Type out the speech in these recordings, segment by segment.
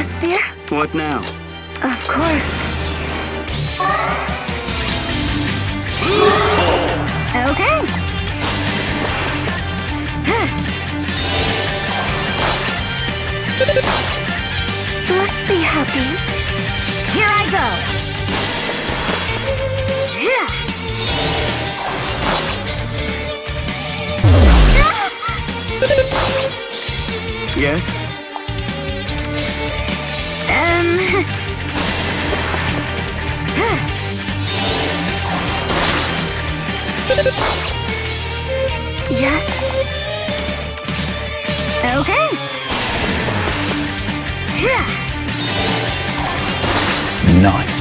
Yes, dear? What now? Of course. Okay. Let's be happy. Here I go. Yes? Yes. Okay. Nice.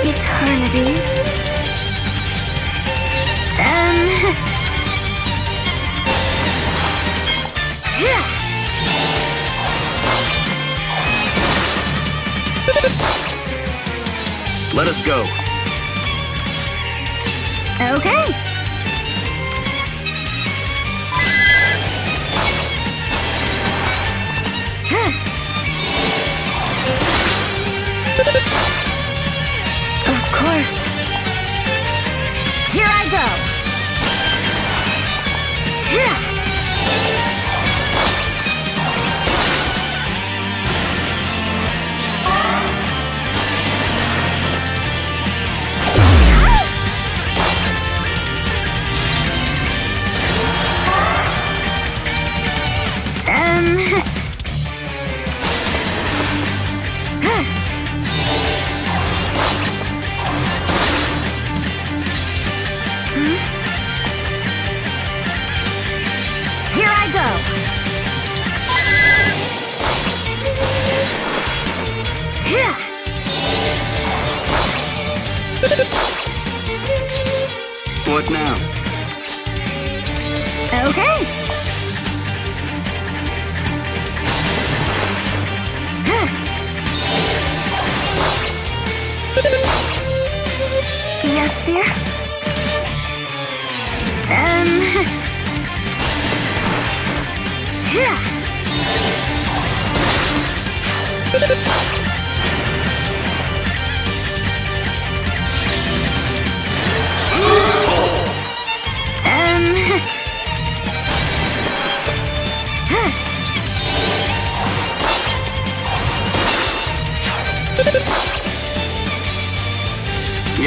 Eternity. Let us go. Okay. First. Here I go. What now? Okay. Yes, dear? Yeah.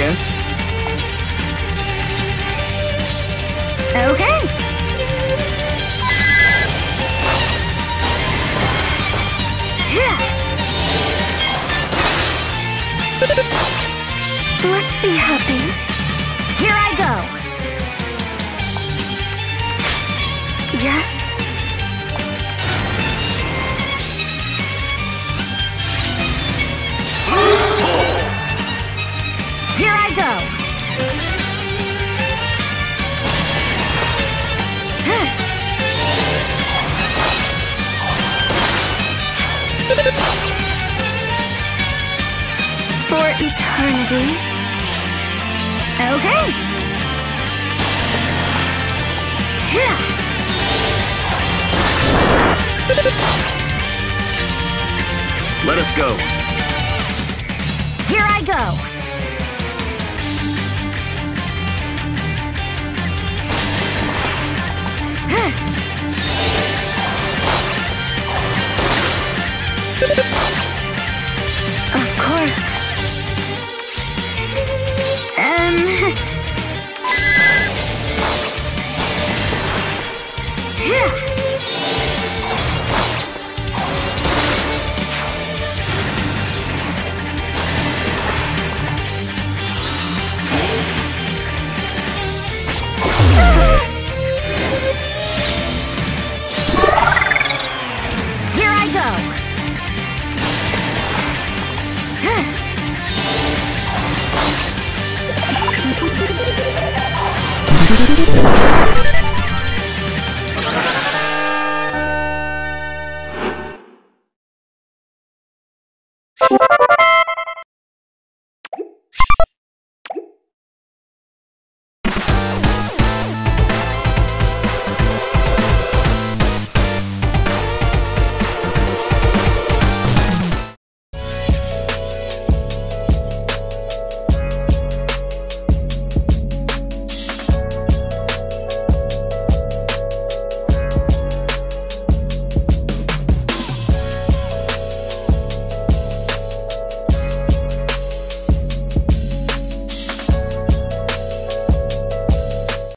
Yes? Okay. Let's be happy. Here I go. Yes? Here I go. For eternity. Okay. Let us go. Here I go.